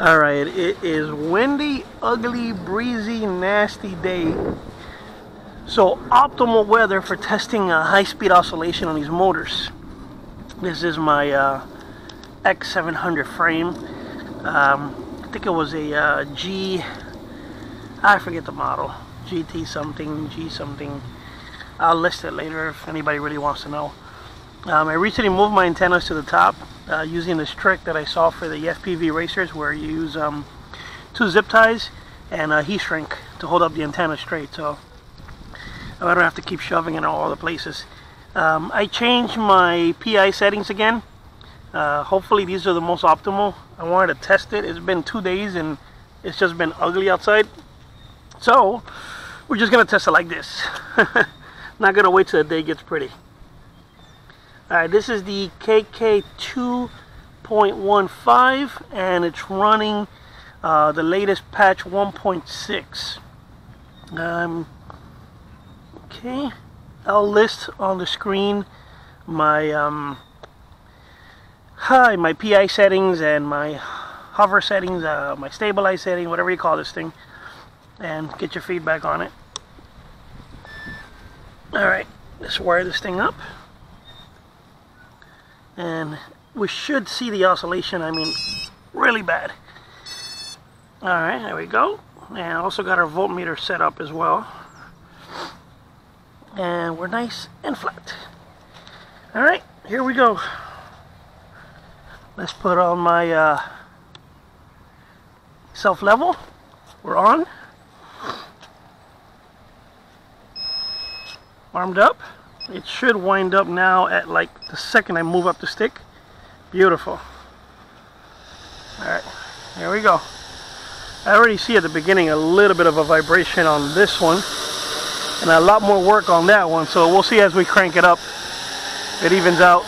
Alright, it is windy, ugly, breezy, nasty day. So optimal weather for testing a high-speed oscillation on these motors. This is my X700 frame. I think it was a I forget the model. GT something, G something. I'll list it later if anybody really wants to know. I recently moved my antennas to the top. Using this trick that I saw for the FPV racers, where you use two zip ties and a heat shrink to hold up the antenna straight, so I don't have to keep shoving in all the places. I changed my PI settings again. Hopefully these are the most optimal. I wanted to test it. It's been 2 days and it's just been ugly outside, so we're just gonna test it like this. Not gonna wait till the day gets pretty. Alright, this is the KK2.15 and it's running the latest patch 1.6. Okay, I'll list on the screen my my PI settings and my hover settings, my stabilize setting, whatever you call this thing, and get your feedback on it. Alright, let's wire this thing up. And we should see the oscillation, I mean, really bad. Alright, there we go. And also got our voltmeter set up as well. And we're nice and flat. Alright, here we go. Let's put on my self level. We're on. Armed up. It should wind up now at like the second I move up the stick. Beautiful. Alright, here we go. I already see at the beginning a little bit of a vibration on this one, and a lot more work on that one, so we'll see as we crank it up. It evens out.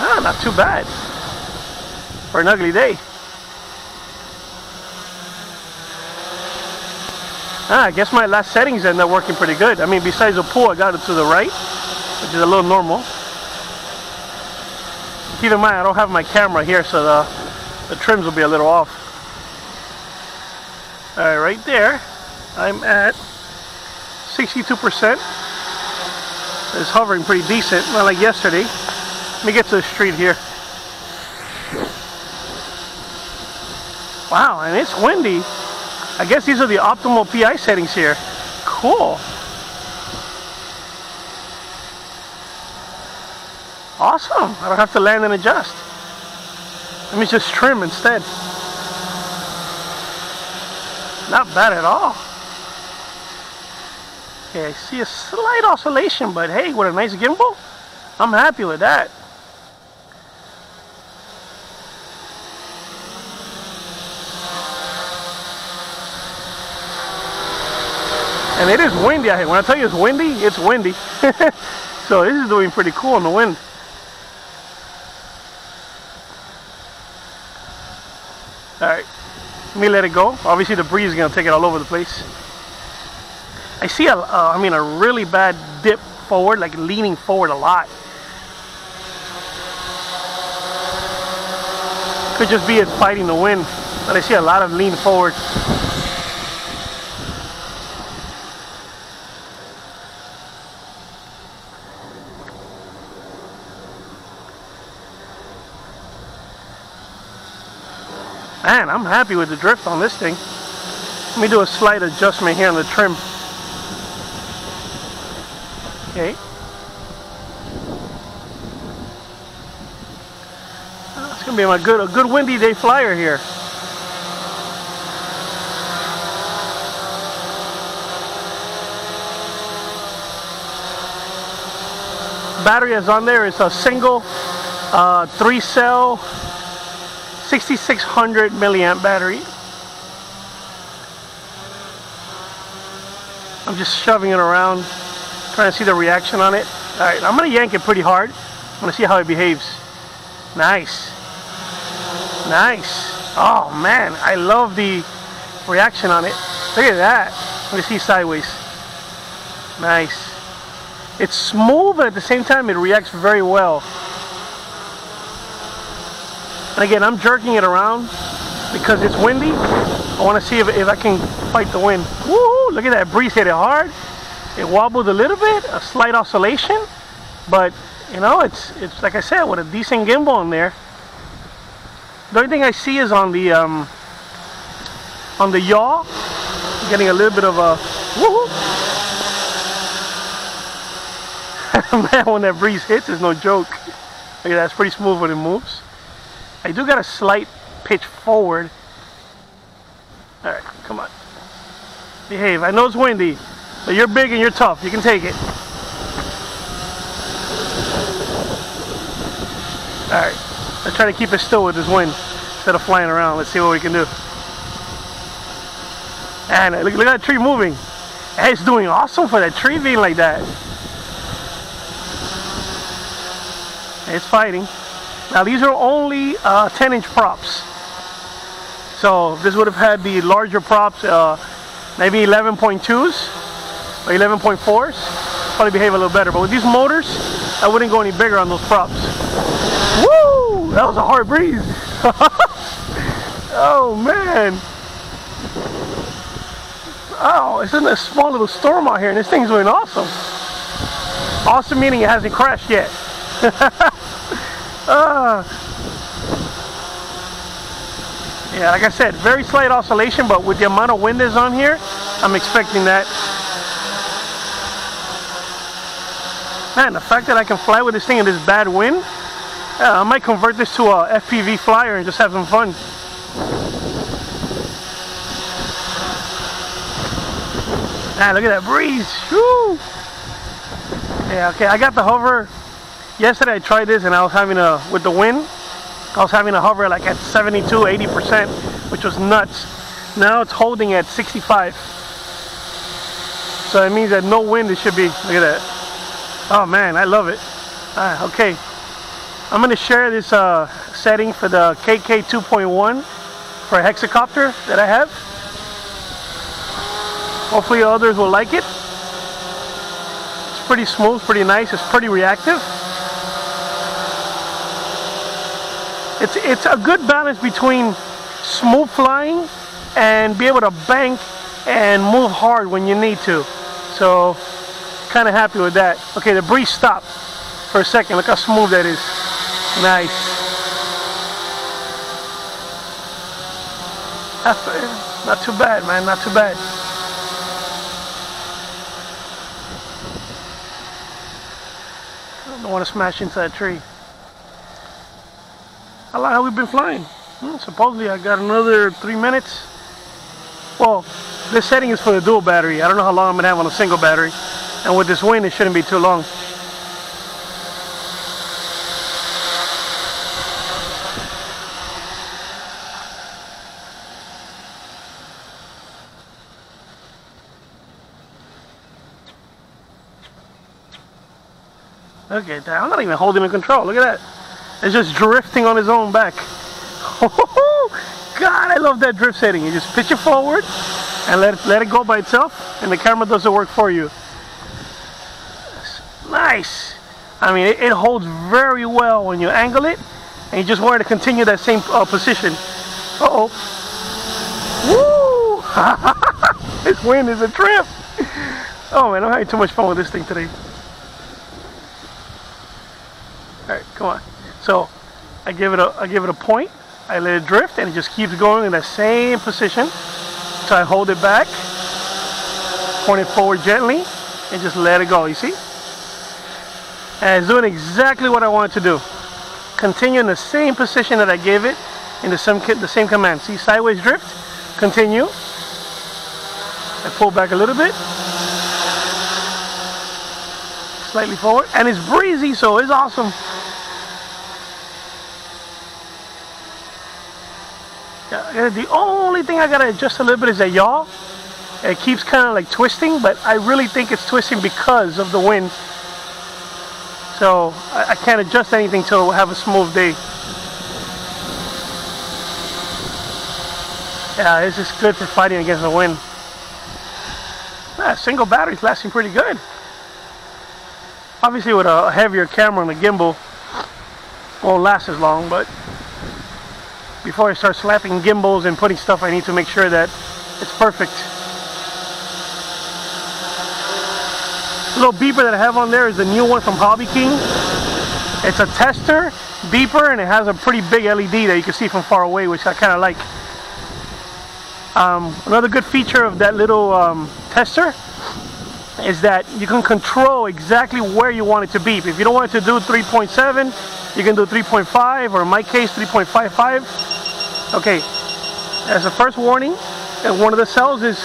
Ah, not too bad. For an ugly day. Ah, I guess my last settings ended up working pretty good. I mean, besides the pull, I got it to the right, which is a little normal. Keep in mind, I don't have my camera here, so the trims will be a little off. All right, right there, I'm at 62%. It's hovering pretty decent, not like yesterday. Let me get to the street here. Wow, and it's windy. I guess these are the optimal PI settings here. Cool. Awesome. I don't have to land and adjust. Let me just trim instead. Not bad at all. Okay, I see a slight oscillation, but hey, with a nice gimbal, I'm happy with that. And it is windy out here. When I tell you it's windy, it's windy. So this is doing pretty cool in the wind. Alright, let me let it go. Obviously the breeze is going to take it all over the place. I see a really bad dip forward, like leaning forward a lot. Could just be it fighting the wind, but I see a lot of lean forward. Man, I'm happy with the drift on this thing. Let me do a slight adjustment here on the trim. Okay. It's gonna be a good windy day flyer here. Battery is on there. It's a single 3-cell. 6600 milliamp battery. I'm just shoving it around, trying to see the reaction on it. All right, I'm gonna yank it pretty hard. I'm gonna see how it behaves. Nice, nice. Oh man, I love the reaction on it. Look at that. Let me see sideways. Nice. It's smooth, but at the same time, it reacts very well. And again, I'm jerking it around because it's windy. I want to see if I can fight the wind. Woo! Look at that breeze, hit it hard. It wobbled a little bit, a slight oscillation, but you know, it's like I said, with a decent gimbal in there. The only thing I see is on the yaw, getting a little bit of a woohoo. Man, when that breeze hits, it's no joke. Look at that, it's pretty smooth when it moves. I do got a slight pitch forward. All right, come on, behave. I know it's windy, but you're big and you're tough. You can take it. All right, I try to keep it still with this wind instead of flying around. Let's see what we can do. And look at that tree moving. Hey, it's doing awesome for that tree being like that. It's fighting. Now these are only 10-inch props. So this would have had the larger props, maybe 11.2s. 11.4s probably behave a little better, but with these motors I wouldn't go any bigger on those props. Woo! That was a hard breeze. Oh man. Oh, it's in a small little storm out here and this thing's doing awesome. Awesome meaning it hasn't crashed yet. Yeah, like I said, very slight oscillation, but with the amount of wind that's on here, I'm expecting that. Man, the fact that I can fly with this thing in this bad wind, yeah, I might convert this to a FPV flyer and just have some fun. Man, look at that breeze. Woo! Yeah, okay, I got the hover. Yesterday I tried this and I was having a, with the wind, I was having a hover like at 72, 80%, which was nuts. Now it's holding at 65. So it means that no wind it should be, look at that. Oh man, I love it. Okay, I'm gonna share this setting for the KK2.15 for a hexacopter that I have. Hopefully others will like it. It's pretty smooth, pretty nice, it's pretty reactive. It's a good balance between smooth flying and be able to bank and move hard when you need to. So, kind of happy with that. Okay, the breeze stopped for a second. Look how smooth that is. Nice. Not too bad, man. Not too bad. I don't want to smash into that tree. How long have we been flying? Supposedly I got another 3 minutes. Well, this setting is for the dual battery. I don't know how long I'm gonna have on a single battery. And with this wind, it shouldn't be too long. Look at that. I'm not even holding the control. Look at that. It's just drifting on its own back. God, I love that drift setting. You just pitch it forward and let it go by itself, and the camera does the work for you. Nice. I mean, it holds very well when you angle it, and you just want to continue that same position. Uh-oh. Woo! This wind is a trip. Oh, man, I'm having too much fun with this thing today. All right, come on. So I give it a point. I let it drift, and it just keeps going in that same position. So I hold it back, point it forward gently, and just let it go, you see? And it's doing exactly what I want it to do. Continue in the same position that I gave it in the same command. See, sideways drift, continue. I pull back a little bit. Slightly forward, and it's breezy, so it's awesome. The only thing I gotta adjust a little bit is that yaw. It keeps kind of like twisting, but I really think it's twisting because of the wind. So I can't adjust anything till we'll have a smooth day. Yeah, this is good for fighting against the wind. yeah, single battery's lasting pretty good. Obviously with a heavier camera and a gimbal, won't last as long, but before I start slapping gimbals and putting stuff, I need to make sure that it's perfect. The little beeper that I have on there is the new one from Hobby King. It's a tester beeper and it has a pretty big LED that you can see from far away, which I kind of like. Another good feature of that little tester is that you can control exactly where you want it to beep. If you don't want it to do 3.7, you can do 3.5, or in my case 3.55. okay, as a first warning, one of the cells is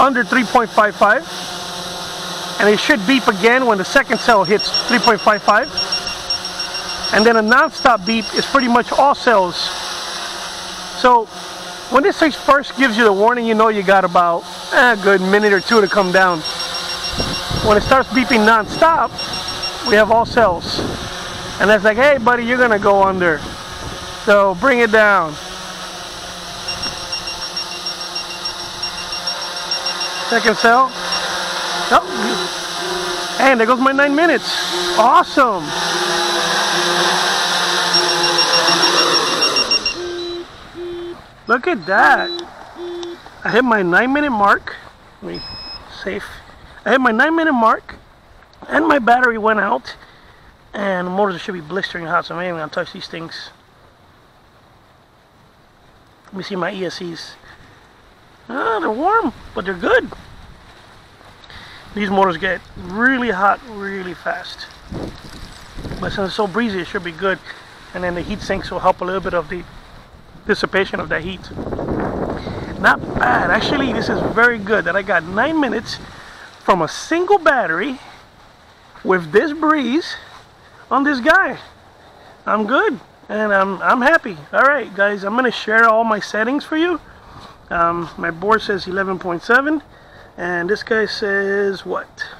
under 3.55, and it should beep again when the second cell hits 3.55, and then a non-stop beep is pretty much all cells. So when this thing first gives you the warning, you know you got about a good minute or two to come down. When it starts beeping non-stop, we have all cells, and that's like, hey buddy, you're gonna go under, so bring it down. Second cell. Oh, and there goes my 9 minutes. Awesome. Look at that. I hit my 9 minute mark. Let me save. I hit my 9 minute mark and my battery went out, and the motors should be blistering hot, so I'm not even gonna touch these things. Let me see my ESCs. Ah, they're warm, but they're good. These motors get really hot really fast, but since it's so breezy, it should be good. And then the heat sinks will help a little bit of the dissipation of that heat. Not bad, actually. This is very good that I got 9 minutes from a single battery with this breeze on this guy. I'm good, and I'm happy. All right guys, I'm gonna share all my settings for you. My board says 11.7, and this guy says what?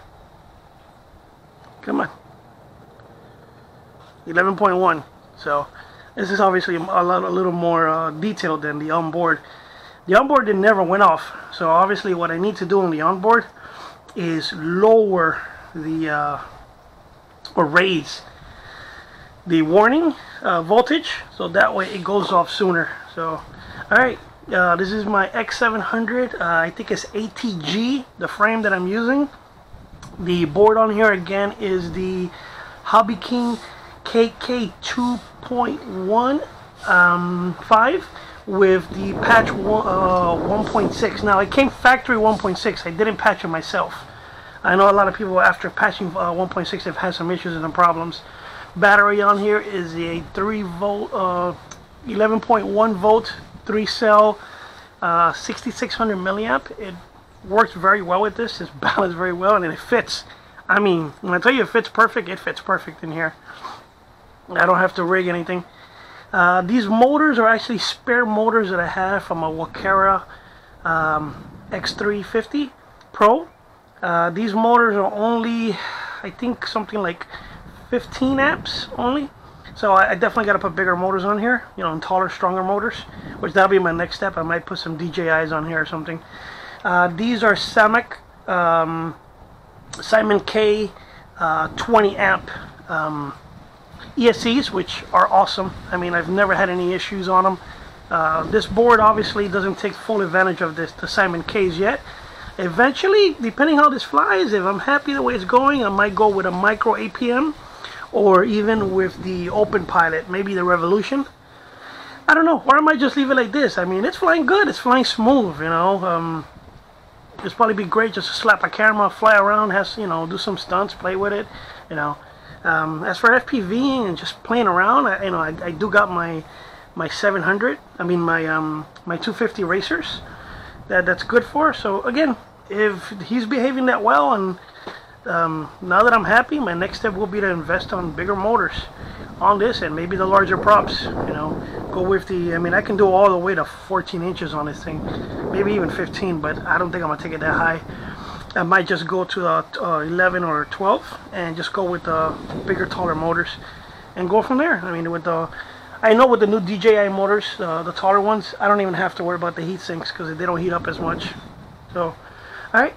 Come on, 11.1. So this is obviously a little more detailed than the onboard. The onboard never went off, so obviously what I need to do on the onboard is lower the or raise the warning voltage, so that way it goes off sooner. So, all right, this is my X700. I think it's ATG, the frame that I'm using. The board on here again is the Hobby King KK2.15 with the patch 1.6. Now it came factory 1.6. I didn't patch it myself. I know a lot of people after patching 1.6 have had some issues and some problems. Battery on here is a 3 volt, 11.1 volt, 3 cell, 6600 milliamp. It works very well with this. It's balanced very well, and it fits. I mean, when I tell you it fits perfect in here. I don't have to rig anything. These motors are actually spare motors that I have from a Wakera X350 Pro. These motors are only, I think, something like 15 amps only. So I definitely got to put bigger motors on here, you know, and taller, stronger motors, which that'll be my next step. I might put some DJIs on here or something. These are Samic, SimonK 20 amp ESCs, which are awesome. I mean, I've never had any issues on them. This board obviously doesn't take full advantage of this, the SimonKs, yet. Eventually, depending how this flies, if I'm happy the way it's going, I might go with a micro APM, or even with the open pilot, maybe the Revolution. I don't know, or I might just leave it like this. I mean, it's flying good, it's flying smooth, you know. It's probably be great just to slap a camera, fly around, has, you know, do some stunts, play with it, you know. As for FPVing and just playing around, I do got my 700. I mean my 250 racers. That's good for. So again, if he's behaving that well, and now that I'm happy, my next step will be to invest on bigger motors on this, and maybe the larger props, you know, go with the, I mean, I can do all the way to 14 inches on this thing, maybe even 15, but I don't think I'm gonna take it that high. I might just go to 11 or 12 and just go with the bigger, taller motors and go from there. I mean, with the, I know with the new DJI motors, the taller ones, I don't even have to worry about the heat sinks because they don't heat up as much. So, all right.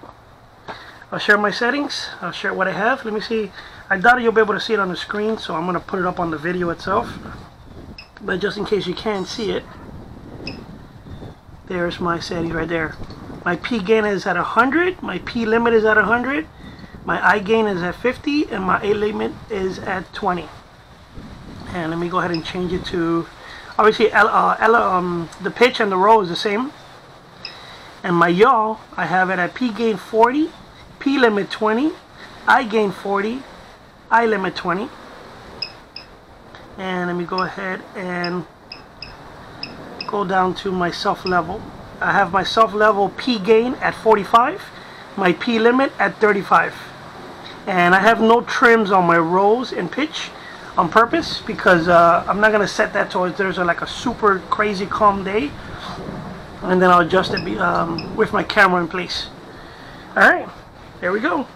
I'll share my settings. I'll share what I have. Let me see. I doubt you'll be able to see it on the screen, so I'm going to put it up on the video itself. But just in case you can't see it, there's my settings right there. My P gain is at 100. My P limit is at 100. My I gain is at 50. And my A limit is at 20. And let me go ahead and change it to... Obviously, the pitch and the roll is the same. And my yaw, I have it at P gain 40, P limit 20, I gain 40, I limit 20. And let me go ahead and go down to my self level. I have my self level P gain at 45, my P limit at 35. And I have no trims on my rolls and pitch on purpose because I'm not going to set that towards there's like a super crazy calm day. And then I'll adjust it with my camera in place. Alright, there we go.